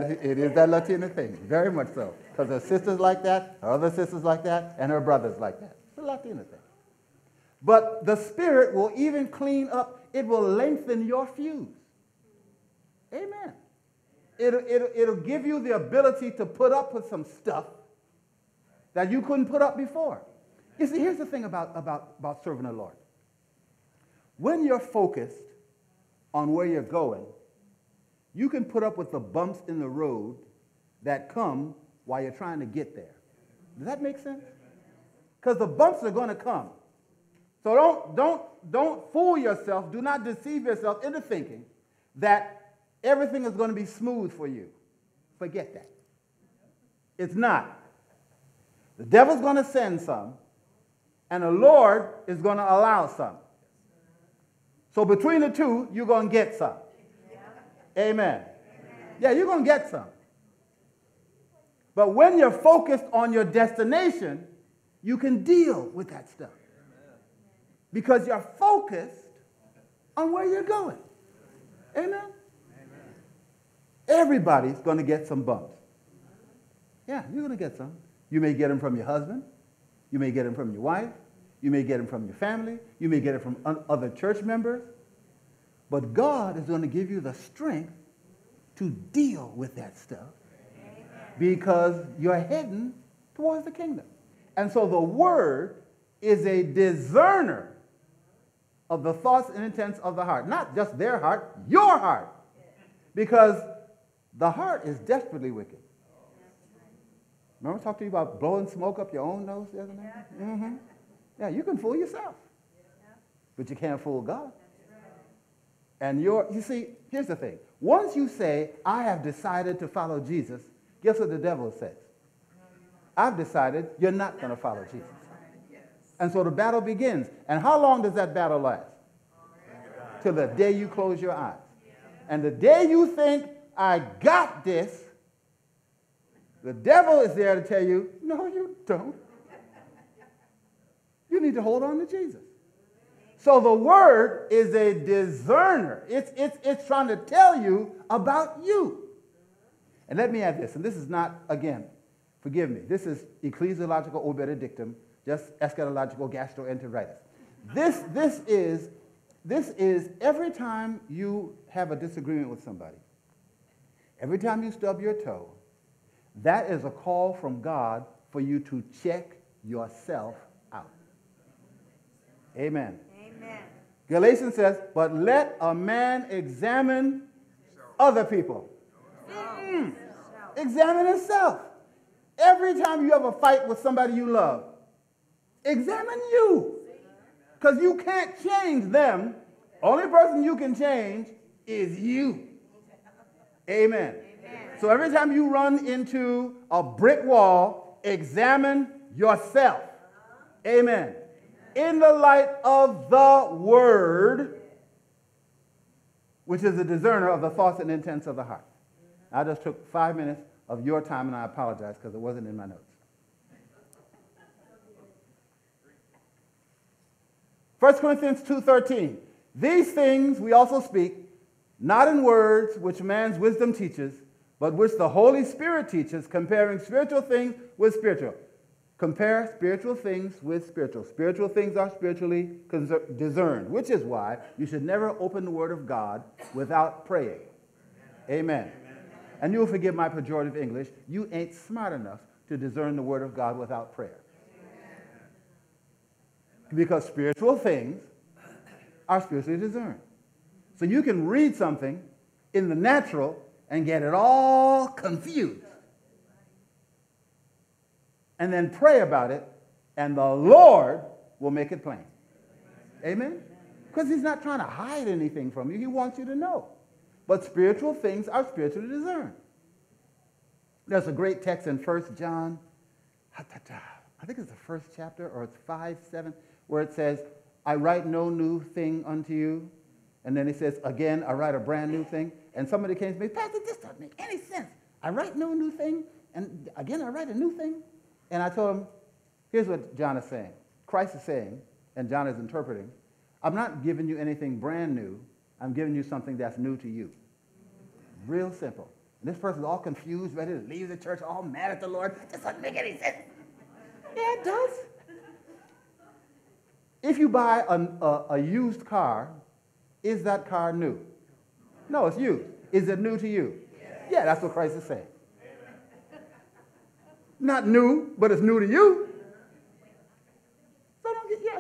Yes, it is that Latina thing. Very much so. Because her sister's like that, her other sister's like that, and her brother's like that. It's a Latina thing. But the Spirit will even clean up. It will lengthen your fuse. Amen. It'll give you the ability to put up with some stuff that you couldn't put up before. You see, here's the thing about serving the Lord. When you're focused on where you're going, you can put up with the bumps in the road that come while you're trying to get there. Does that make sense? Because the bumps are going to come. So don't fool yourself. Do not deceive yourself into thinking that everything is going to be smooth for you. Forget that. It's not. The devil's going to send some, and the Lord is going to allow some. So between the two, you're going to get some. Yeah. Amen. Yeah, you're going to get some. But when you're focused on your destination, you can deal with that stuff. Because you're focused on where you're going. Amen. Everybody's going to get some bumps. Yeah, you're going to get some. You may get them from your husband. You may get them from your wife. You may get them from your family. You may get them from other church members. But God is going to give you the strength to deal with that stuff. Amen. Because you're heading towards the kingdom. And so the Word is a discerner of the thoughts and intents of the heart. Not just their heart, your heart. Because the heart is desperately wicked. Remember I talked to you about blowing smoke up your own nose the other night? Mm-hmm. Yeah, you can fool yourself, but you can't fool God. And you see, here's the thing. Once you say, I have decided to follow Jesus, guess what the devil says? I've decided you're not going to follow Jesus. And so the battle begins. And how long does that battle last? Till the day you close your eyes. And the day you think, I got this, the devil is there to tell you, no, you don't. You need to hold on to Jesus. So the Word is a discerner. It's trying to tell you about you. And let me add this, and this is not, again, forgive me, this is ecclesiological obiter dictum, just eschatological gastroenteritis. This is every time you have a disagreement with somebody, every time you stub your toe, that is a call from God for you to check yourself out. Amen. Amen. Galatians says, but let a man examine other people. Examine himself. Every time you have a fight with somebody you love, examine you. Because you can't change them. Only person you can change is you. Amen. Amen. So every time you run into a brick wall, examine yourself. Amen. In the light of the word, which is the discerner of the thoughts and intents of the heart. I just took 5 minutes of your time, and I apologize because it wasn't in my notes. First Corinthians 2:13. These things we also speak, not in words which man's wisdom teaches, but which the Holy Spirit teaches, comparing spiritual things with spiritual. Compare spiritual things with spiritual. Spiritual things are spiritually discerned, which is why you should never open the Word of God without praying. Amen. Amen. And you'll forgive my pejorative English. You ain't smart enough to discern the Word of God without prayer. Amen. Because spiritual things are spiritually discerned. So you can read something in the natural and get it all confused. And then pray about it, and the Lord will make it plain. Amen? Because He's not trying to hide anything from you. He wants you to know. But spiritual things are spiritually discerned. There's a great text in 1 John, I think it's the first chapter, or it's 5:7, where it says, I write no new thing unto you. And then he says, again, I write a brand new thing. And somebody came to me, Pastor, this doesn't make any sense. I write no new thing, and again, I write a new thing. And I told him, here's what John is saying. Christ is saying, and John is interpreting, I'm not giving you anything brand new. I'm giving you something that's new to you. Real simple. And this person's all confused, ready to leave the church, all mad at the Lord. This doesn't make any sense. Yeah, it does. If you buy a used car, is that car new? No, it's used. Is it new to you? Yeah, that's what Christ is saying. Not new, but it's new to you. So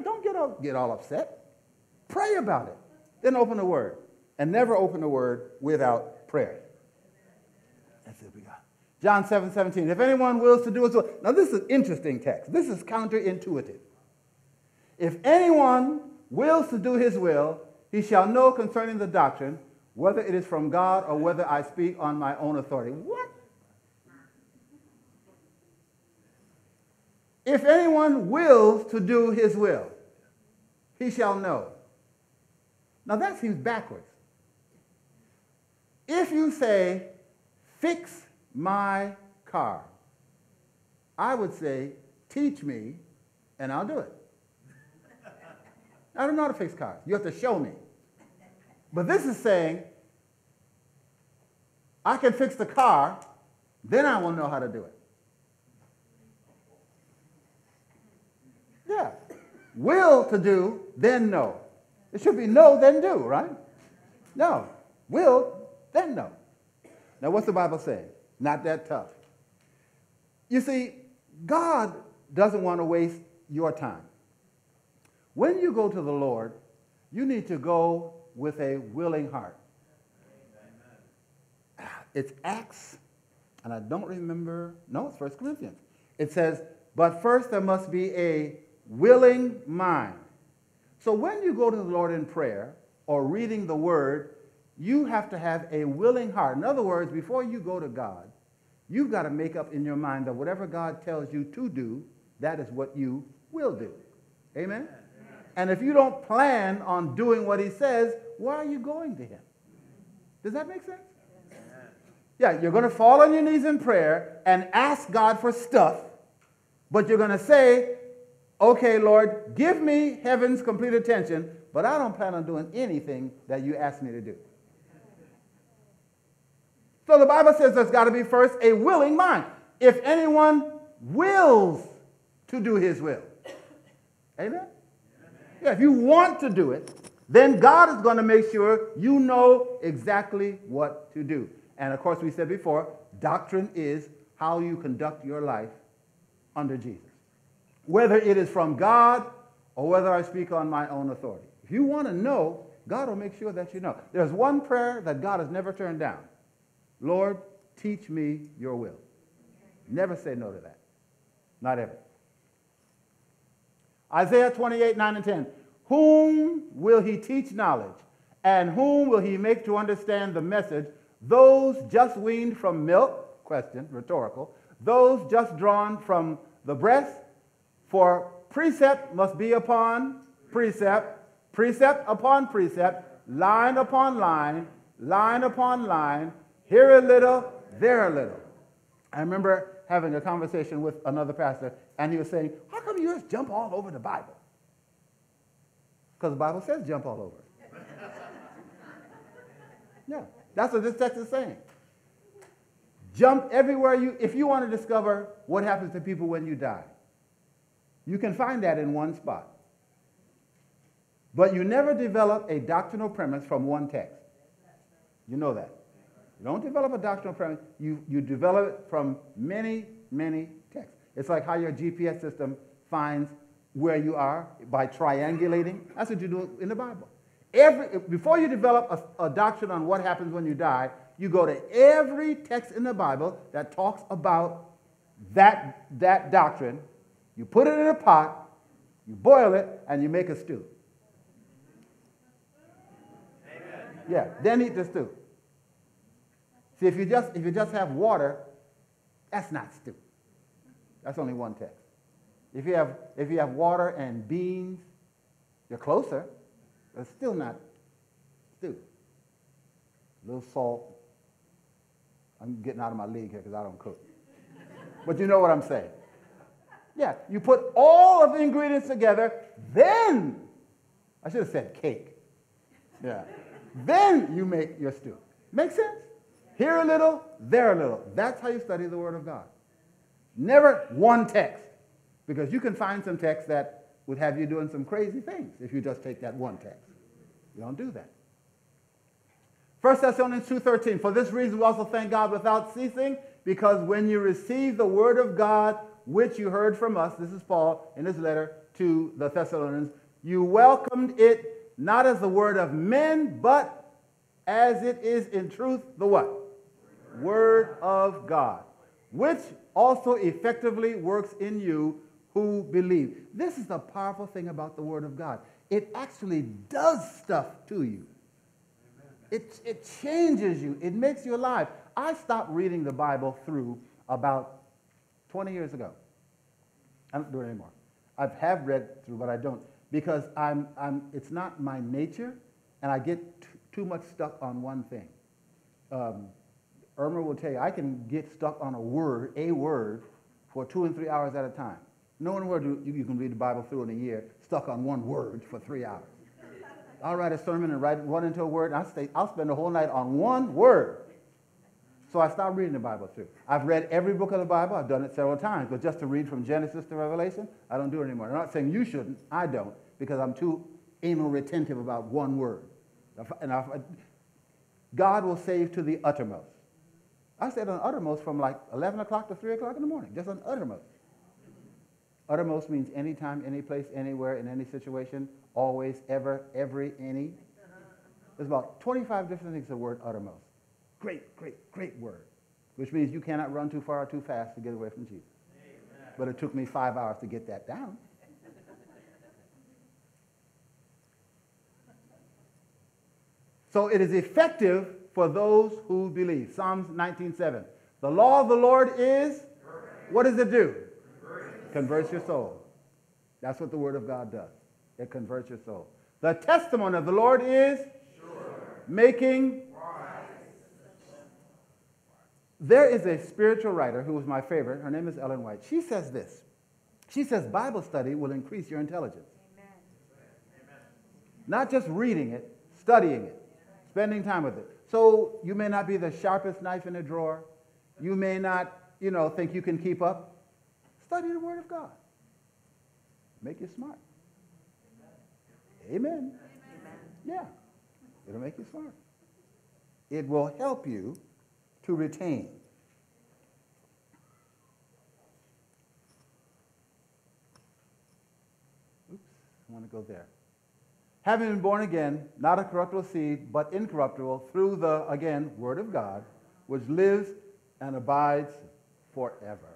don't get all upset. Pray about it. Then open the Word. And never open the Word without prayer. That's it we got. John 7:17. If anyone wills to do his will. Now this is an interesting text. This is counterintuitive. If anyone wills to do his will, he shall know concerning the doctrine, whether it is from God or whether I speak on my own authority. What? If anyone wills to do his will, he shall know. Now that seems backwards. If you say, fix my car, I would say, teach me, and I'll do it. I don't know how to fix cars. You have to show me. But this is saying, I can fix the car, then I will know how to do it. Yeah. Will to do, then know. It should be no, then do, right? No. Will, then know. Now, what's the Bible saying? Not that tough. You see, God doesn't want to waste your time. When you go to the Lord, you need to go with a willing heart. Amen. It's Acts, and I don't remember. No, it's 1 Corinthians. It says, but first there must be a willing mind. So when you go to the Lord in prayer or reading the Word, you have to have a willing heart. In other words, before you go to God, you've got to make up in your mind that whatever God tells you to do, that is what you will do. Amen? Amen. And if you don't plan on doing what He says, why are you going to Him? Does that make sense? Amen. Yeah, you're going to fall on your knees in prayer and ask God for stuff, but you're going to say, okay, Lord, give me heaven's complete attention, but I don't plan on doing anything that you asked me to do. So the Bible says there's got to be first a willing mind. If anyone wills to do his will. Amen? Yeah, if you want to do it, then God is going to make sure you know exactly what to do. And of course, we said before, doctrine is how you conduct your life under Jesus. Whether it is from God or whether I speak on my own authority. If you want to know, God will make sure that you know. There's one prayer that God has never turned down. Lord, teach me your will. Never say no to that. Not ever. Isaiah 28:9 and 10. Whom will he teach knowledge? And whom will he make to understand the message? Those just weaned from milk, question, rhetorical, those just drawn from the breast, for precept must be upon precept, precept upon precept, line upon line, line upon line, here a little, there a little. I remember having a conversation with another pastor, and he was saying, how come yours jump all over the Bible? Because the Bible says jump all over. Yeah, that's what this text is saying. Jump everywhere you, if you want to discover what happens to people when you die. You can find that in one spot. But you never develop a doctrinal premise from one text. You know that. You don't develop a doctrinal premise. You develop it from many, many texts. It's like how your GPS system finds where you are by triangulating. That's what you do in the Bible. Before you develop a doctrine on what happens when you die, you go to every text in the Bible that talks about that doctrine. You put it in a pot, you boil it, and you make a stew. Amen. Yeah, then eat the stew. See, if you just have water, that's not stew. That's only one text. If you have water and beans, you're closer. It's still not stew. A little salt. I'm getting out of my league here because I don't cook. But you know what I'm saying. Yeah, you put all of the ingredients together, then, I should have said cake. Yeah. Then you make your stew. Make sense? Here a little, there a little. That's how you study the Word of God. Never one text. Because you can find some texts that would have you doing some crazy things if you just take that one text. You don't do that. 1 Thessalonians 2:13, for this reason we also thank God without ceasing, because when you receive the word of God, which you heard from us, this is Paul in his letter to the Thessalonians, you welcomed it not as the word of men, but as it is in truth the what? Word of God, which also effectively works in you who believe. This is the powerful thing about the word of God. It actually does stuff to you. It changes you. It makes you alive. I stopped reading the Bible through about 20 years ago. I don't do it anymore. I have read through, but I don't. Because it's not my nature, and I get too much stuck on one thing. Irma will tell you, I can get stuck on a word, for 2 and 3 hours at a time. No one you can read the Bible through in a year stuck on one word for 3 hours. I'll write a sermon and run into a word, and I'll spend the whole night on one word. So I stopped reading the Bible through. I've read every book of the Bible. I've done it several times. But just to read from Genesis to Revelation, I don't do it anymore. I'm not saying you shouldn't. I don't, because I'm too anal retentive about one word. And God will save to the uttermost. I said on uttermost from like 11 o'clock to 3 o'clock in the morning, just on uttermost. Uttermost means anytime, any place, anywhere, in any situation, always, ever, every, any. There's about 25 different things the word uttermost. Great, great, great word, which means you cannot run too far or too fast to get away from Jesus. Amen. But it took me 5 hours to get that down. So it is effective for those who believe. Psalms 19:7. The law of the Lord is, what does it do? Converts your soul. That's what the word of God does. It converts your soul. The testimony of the Lord is sure, making wise. There is a spiritual writer who was my favorite. Her name is Ellen White. She says this. She says Bible study will increase your intelligence. Amen. Not just reading it, studying it, spending time with it. So you may not be the sharpest knife in a drawer. You may not, think you can keep up. Study the Word of God. Make you smart. Amen. Yeah. It'll make you smart. It will help you to retain. Oops, I want to go there. Having been born again, not a corruptible seed, but incorruptible, through the, again, Word of God, which lives and abides forever.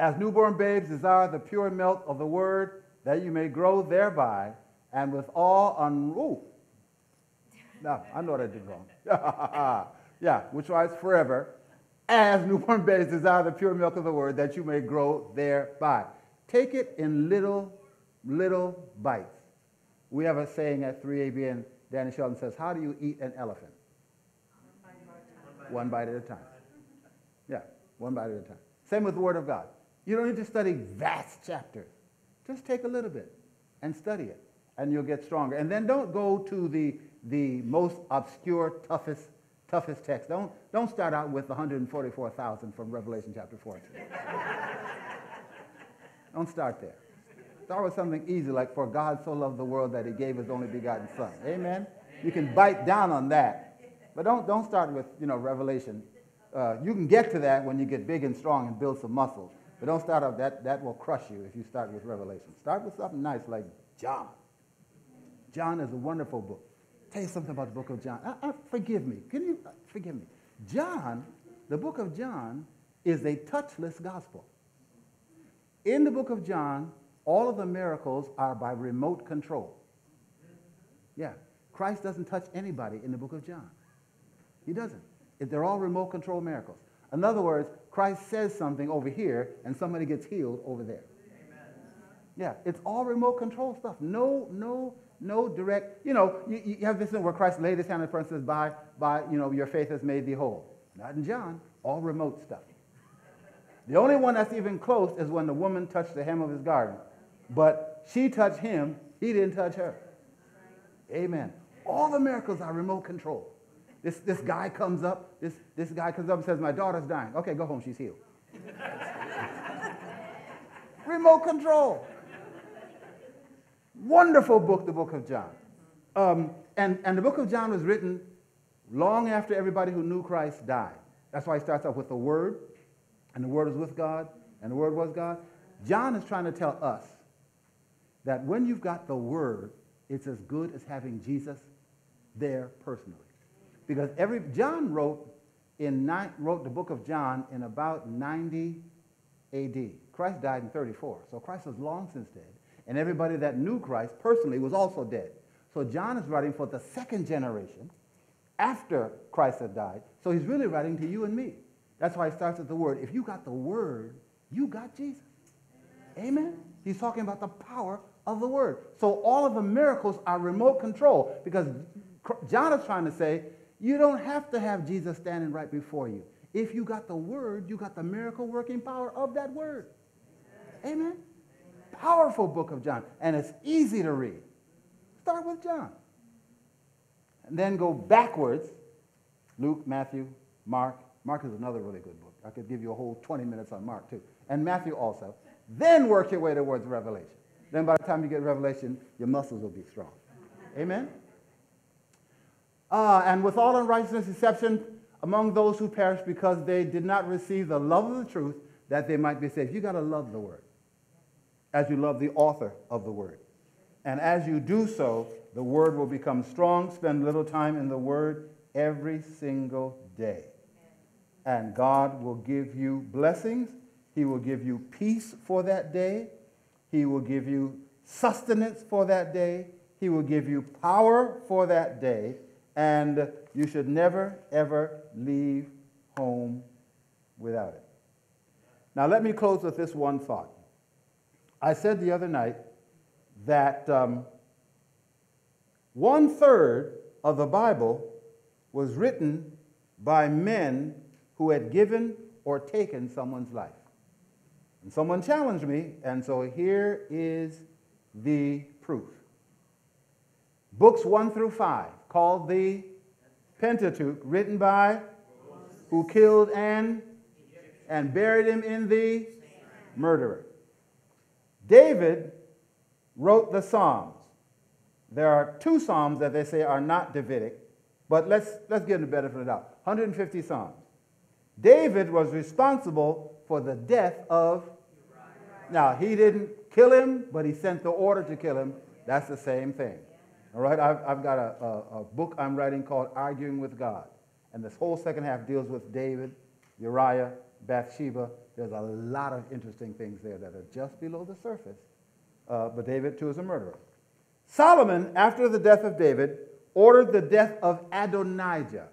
As newborn babes desire the pure milk of the word, that you may grow thereby, and with all No, I know what I did wrong. Yeah, which was forever, as newborn babies desire the pure milk of the word, that you may grow thereby. Take it in little bites. We have a saying at 3ABN, Danny Sheldon says, how do you eat an elephant? One bite at a time. Yeah, one bite at a time. Same with the Word of God. You don't need to study vast chapters. Just take a little bit and study it, and you'll get stronger. And then don't go to the most obscure, toughest text. Don't start out with 144,000 from Revelation chapter 14. Don't start there. Start with something easy, like, for God so loved the world that he gave his only begotten son. Amen? You can bite down on that. But don't start with, Revelation. You can get to that when you get big and strong and build some muscles. But don't start out, that will crush you if you start with Revelation. Start with something nice like John. John is a wonderful book. Tell you something about the book of John. Forgive me. Can you forgive me? John, the book of John, is a touchless gospel. In the book of John, all of the miracles are by remote control. Yeah. Christ doesn't touch anybody in the book of John. He doesn't. They're all remote control miracles. In other words, Christ says something over here, and somebody gets healed over there. Amen. Yeah, it's all remote control stuff. No direct, you have this thing where Christ laid his hand on the person and says, by your faith has made thee whole. Not in John, all remote stuff. The only one that's even close is when the woman touched the hem of his garment. But she touched him, he didn't touch her. Amen. All the miracles are remote control. This guy comes up, this guy comes up and says, my daughter's dying. Okay, go home, she's healed. Remote control. Wonderful book, the book of John. And the book of John was written long after everybody who knew Christ died. That's why he starts off with the Word, and the Word was with God, and the Word was God. John is trying to tell us that when you've got the Word, it's as good as having Jesus there personally. Because John wrote the book of John in about 90 AD. Christ died in 34, so Christ was long since dead. And everybody that knew Christ personally was also dead. So John is writing for the second generation after Christ had died. So he's really writing to you and me. That's why he starts with the Word. If you got the Word, you got Jesus. Amen. Amen? He's talking about the power of the Word. So all of the miracles are remote control, because John is trying to say, you don't have to have Jesus standing right before you. If you got the Word, you got the miracle-working power of that Word. Amen? Amen? Powerful book of John, and it's easy to read. Start with John. And then go backwards. Luke, Matthew, Mark. Mark is another really good book. I could give you a whole 20 minutes on Mark, too. And Matthew also. Then work your way towards Revelation. Then by the time you get Revelation, your muscles will be strong. Amen? And with all unrighteousness, deception among those who perish because they did not receive the love of the truth that they might be saved. You got to love the Word, as you love the author of the Word. And as you do so, the Word will become strong. Spend little time in the Word every single day. And God will give you blessings. He will give you peace for that day. He will give you sustenance for that day. He will give you power for that day. And you should never, ever leave home without it. Now, let me close with this one thought. I said the other night that 1/3 of the Bible was written by men who had given or taken someone's life. And someone challenged me, and so here is the proof. Books 1 through 5, called the Pentateuch, written by who killed and buried him in the murderer. David wrote the Psalms. There are 2 Psalms that they say are not Davidic, but let's give them the benefit of the doubt. 150 Psalms. David was responsible for the death of Uriah. Now, he didn't kill him, but he sent the order to kill him. That's the same thing. All right, I've got a book I'm writing called Arguing with God, and this whole second half deals with David, Uriah, Bathsheba. There's a lot of interesting things there that are just below the surface. But David, too, is a murderer. Solomon, after the death of David, ordered the death of Adonijah.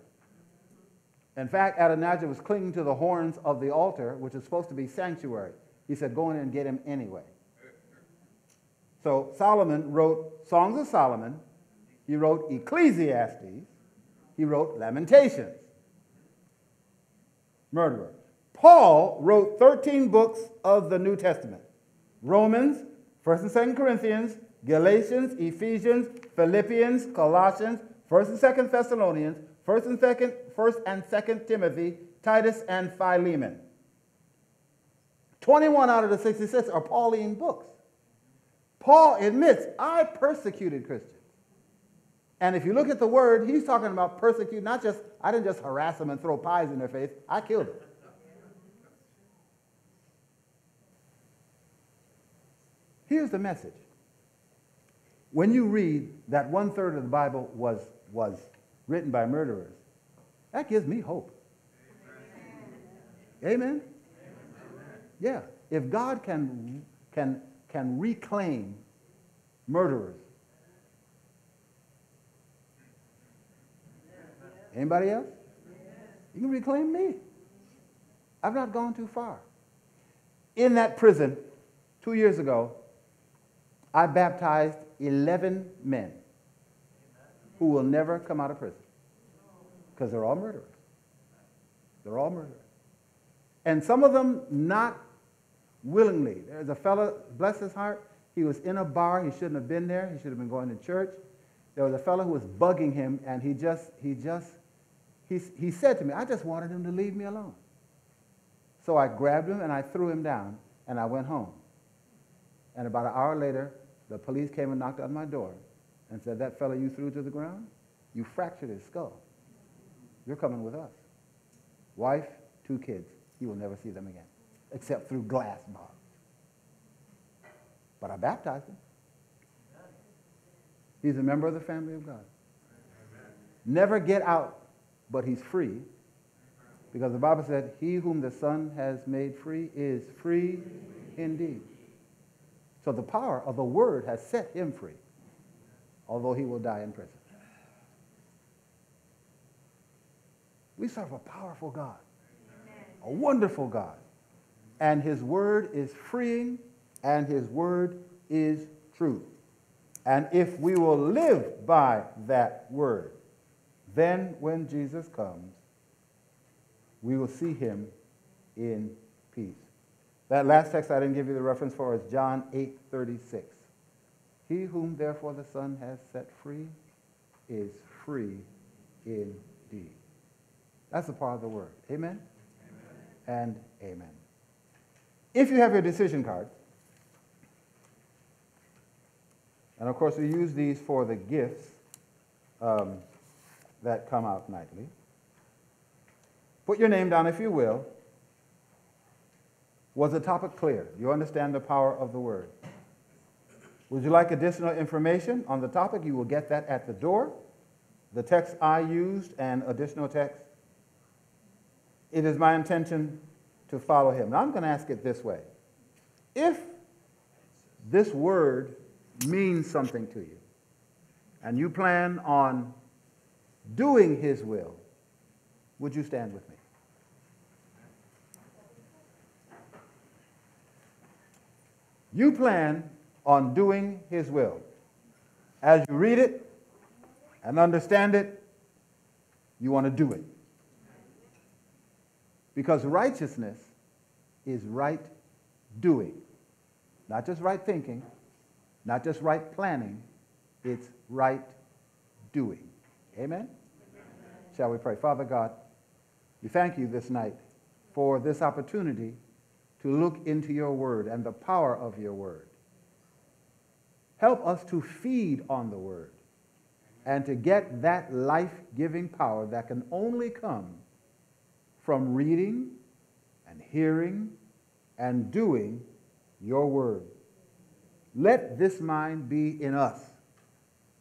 In fact, Adonijah was clinging to the horns of the altar, which is supposed to be sanctuary. He said, go in and get him anyway. So Solomon wrote Songs of Solomon. He wrote Ecclesiastes. He wrote Lamentations. Murderer. Paul wrote 13 books of the New Testament. Romans, 1st and 2nd Corinthians, Galatians, Ephesians, Philippians, Colossians, 1st and 2nd Thessalonians, 1st and 2nd Timothy, Titus, and Philemon. 21 out of the 66 are Pauline books. Paul admits, I persecuted Christians. And if you look at the word, he's talking about persecute, not just, I didn't just harass them and throw pies in their face, I killed them. Here's the message. When you read that 1/3 of the Bible was written by murderers, that gives me hope. Amen? Amen? Amen. Yeah. If God can reclaim murderers. Anybody else? You can reclaim me. I've not gone too far. In that prison, 2 years ago, I baptized 11 men who will never come out of prison because they're all murderers. They're all murderers. And some of them not willingly. There's a fellow, bless his heart, he was in a bar. He shouldn't have been there. He should have been going to church. There was a fellow who was bugging him, and he said to me, I just wanted him to leave me alone. So I grabbed him and I threw him down and I went home. And about an hour later, the police came and knocked on my door and said, that fellow you threw to the ground, you fractured his skull. You're coming with us. Wife, 2 kids. You will never see them again, except through glass bars. But I baptized him. He's a member of the family of God. Amen. Never get out, but he's free. Because the Bible said, he whom the Son has made free is free indeed. So the power of the word has set him free, although he will die in prison. We serve a powerful God, a wonderful God, and his word is freeing, and his word is true. And if we will live by that word, then when Jesus comes, we will see him in peace. That last text I didn't give you the reference for is John 8:36. He whom therefore the Son has set free is free indeed. That's the power of the word. Amen? Amen. And amen. If you have your decision card, and of course we use these for the gifts that come out nightly, put your name down if you will. Was the topic clear? Do you understand the power of the word? Would you like additional information on the topic? You will get that at the door. The text I used and additional text. It is my intention to follow him. Now I'm going to ask it this way. If this word means something to you and you plan on doing his will, would you stand with me? You plan on doing his will. As you read it and understand it, you want to do it. Because righteousness is right doing. Not just right thinking, not just right planning, it's right doing. Amen? Amen. Shall we pray? Father God, we thank you this night for this opportunity to look into your word and the power of your word. Help us to feed on the word and to get that life-giving power that can only come from reading and hearing and doing your word. Let this mind be in us,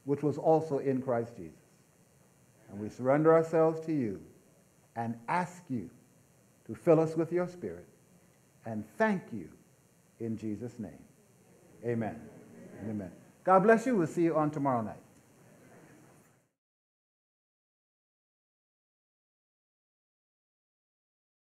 which was also in Christ Jesus. And we surrender ourselves to you and ask you to fill us with your spirit. And thank you in Jesus' name. Amen. Amen. Amen. God bless you. We'll see you on tomorrow night.